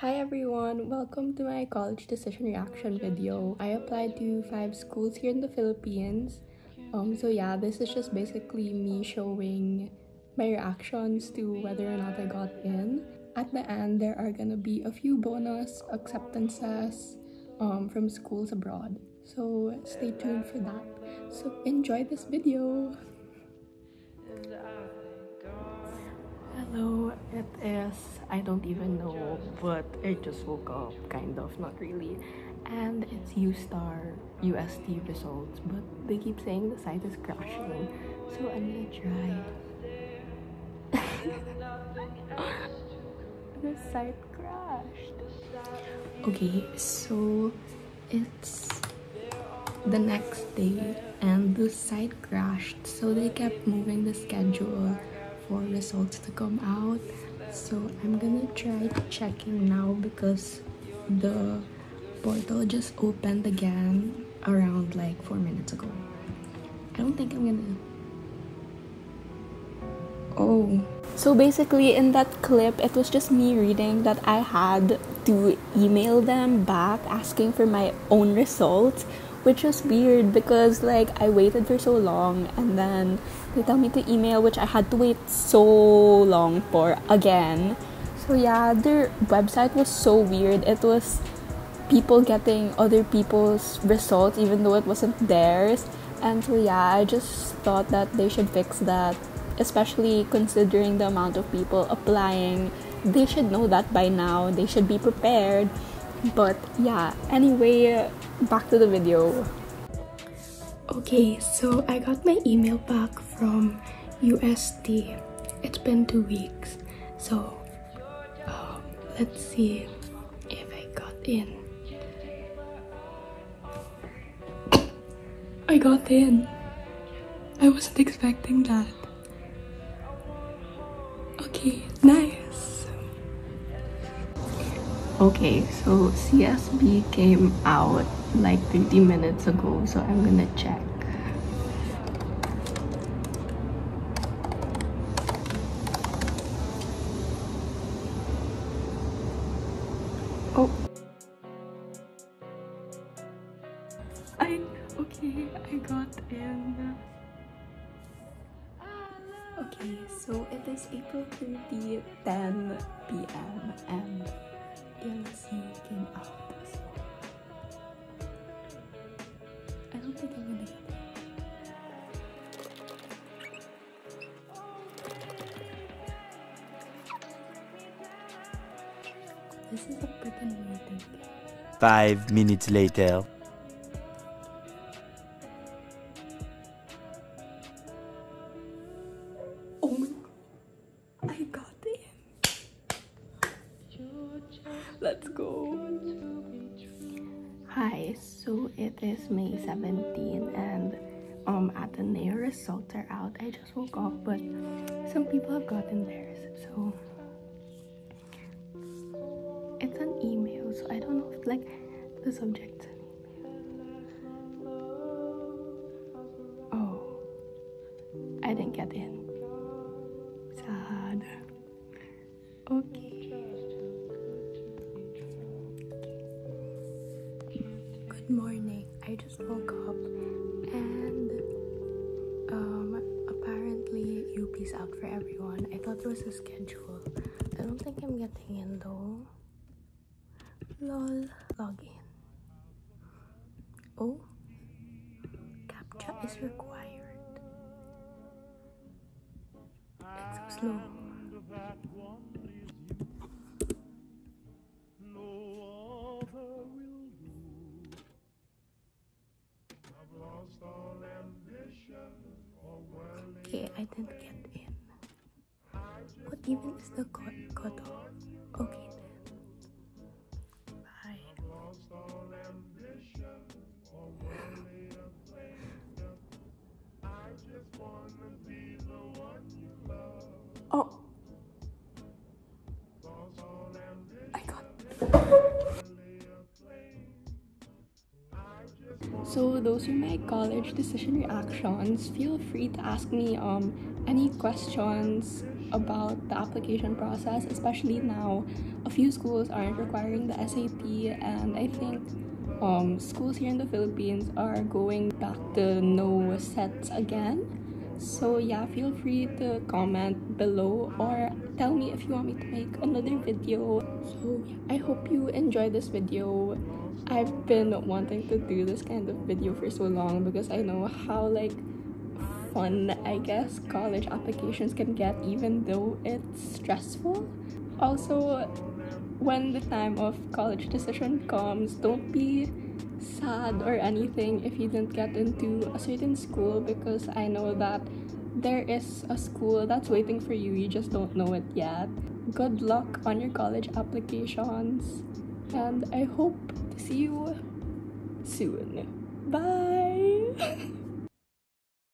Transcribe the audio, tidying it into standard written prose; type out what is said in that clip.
Hi everyone! Welcome to my college decision reaction video. I applied to 5 schools here in the Philippines. This is just basically me showing my reactions to whether or not I got in. At the end, there are gonna be a few bonus acceptances from schools abroad. So stay tuned for that. So enjoy this video! Hello, it is, I don't even know, but I just woke up, kind of, not really. And it's UST results, but they keep saying the site is crashing, so I'm gonna try. The site crashed. Okay, so it's the next day and the site crashed, so they kept moving the schedule for results to come out. So I'm gonna try checking now because the portal just opened again around like 4 minutes ago. I don't think I'm gonna... Oh. So basically in that clip, it was just me reading that I had to email them back asking for my own results, which was weird because like I waited for so long and then they tell me to email, which I had to wait so long for again. So yeah, their website was so weird. It was people getting other people's results even though it wasn't theirs. And so yeah, I just thought that they should fix that, especially considering the amount of people applying. They should know that by now. They should be prepared. But yeah, anyway, back to the video. Okay, so I got my email back from UST. It's been 2 weeks, so let's see if I got in. I got in. I wasn't expecting that. Okay, nice. Okay, so CSB came out like 30 minutes ago, so I'm gonna check. Oh. I got in. Okay, so it is April 30, 10 p.m. and DLC came out. So I don't think I'm gonna get it. This is a freaking waiting game. 5 minutes later. Let's go. Hi, so it is May 17 and Ateneo results are out. I just woke up, but some people have gotten theirs. So it's an email, so I don't know if like the subject's an email. Oh, I didn't get in. Sad. Okay. Morning, I just woke up and apparently UP's out for everyone. I thought there was a schedule. I don't think I'm getting in though. Lol. Login. Oh, CAPTCHA is required. It's so slow. Okay, I didn't get in. What even is the cutoff? Okay then. Bye. Oh! I got... So those are my college decision reactions. Feel free to ask me any questions about the application process, especially now. A few schools aren't requiring the SAT, and I think schools here in the Philippines are going back to no sets again. So yeah, feel free to comment below or tell me if you want me to make another video. So yeah, I hope you enjoy this video. I've been wanting to do this kind of video for so long because I know how like fun, I guess, college applications can get, even though it's stressful. Also, when the time of college decision comes, don't be sad or anything if you didn't get into a certain school, because I know that there is a school that's waiting for you, you just don't know it yet. Good luck on your college applications, and I hope to see you soon. Bye!